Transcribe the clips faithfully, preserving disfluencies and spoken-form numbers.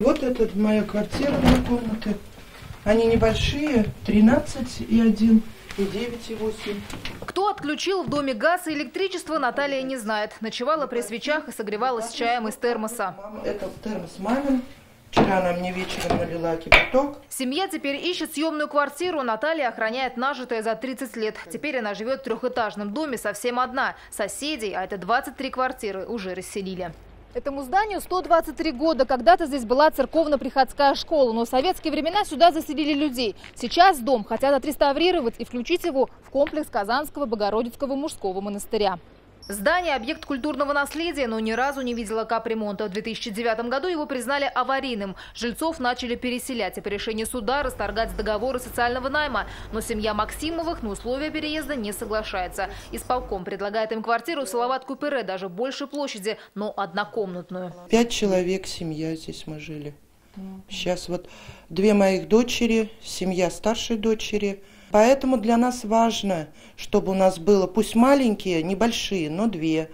Вот это моя квартира, моя комната. Они небольшие, тринадцать и один. девять и восемь. Кто отключил в доме газ и электричество, Наталья не знает. Ночевала при свечах и согревалась чаем из термоса. Это термос мамин. Вчера она мне вечером налила кипяток. Семья теперь ищет съемную квартиру. Наталья охраняет нажитое за тридцать лет. Теперь она живет в трехэтажном доме совсем одна. Соседей, а это двадцать три квартиры, уже расселили. Этому зданию сто двадцать три года. Когда-то здесь была церковно-приходская школа, но в советские времена сюда заселили людей. Сейчас дом хотят отреставрировать и включить его в комплекс Казанского Богородицкого мужского монастыря. Здание – объект культурного наследия, но ни разу не видела капремонта. В две тысячи девятом году его признали аварийным. Жильцов начали переселять и по решению суда расторгать договоры социального найма. Но семья Максимовых на условия переезда не соглашается. Исполком предлагает им квартиру в Салават Купере, даже больше площади, но однокомнатную. Пять человек семья здесь мы жили. Сейчас вот две моих дочери, семья старшей дочери. Поэтому для нас важно, чтобы у нас было, пусть маленькие, небольшие, но две.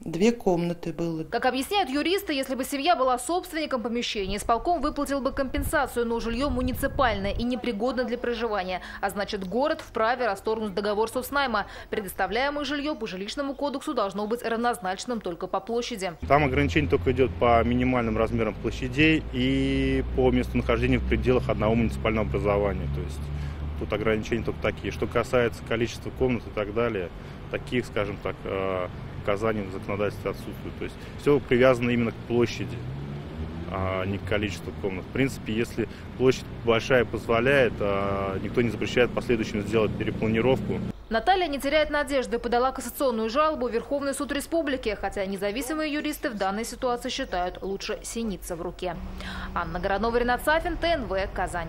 Две комнаты было. Как объясняют юристы, если бы семья была собственником помещения, исполком выплатил бы компенсацию, но жилье муниципальное и непригодно для проживания. А значит, город вправе расторгнуть договор совснайма. Предоставляемое жилье по жилищному кодексу должно быть равнозначным только по площади. Там ограничение только идет по минимальным размерам площадей и по местонахождению в пределах одного муниципального образования. То есть тут ограничения только такие. Что касается количества комнат и так далее, таких, скажем так, в Казани в законодательстве отсутствует. То есть все привязано именно к площади, а не к количеству комнат. В принципе, если площадь большая позволяет, а никто не запрещает в последующем сделать перепланировку. Наталья не теряет надежды, подала кассационную жалобу в Верховный суд республики, хотя независимые юристы в данной ситуации считают, лучше синица в руке. Анна Городнова, Ринат Сафин, Т Н В, Казань.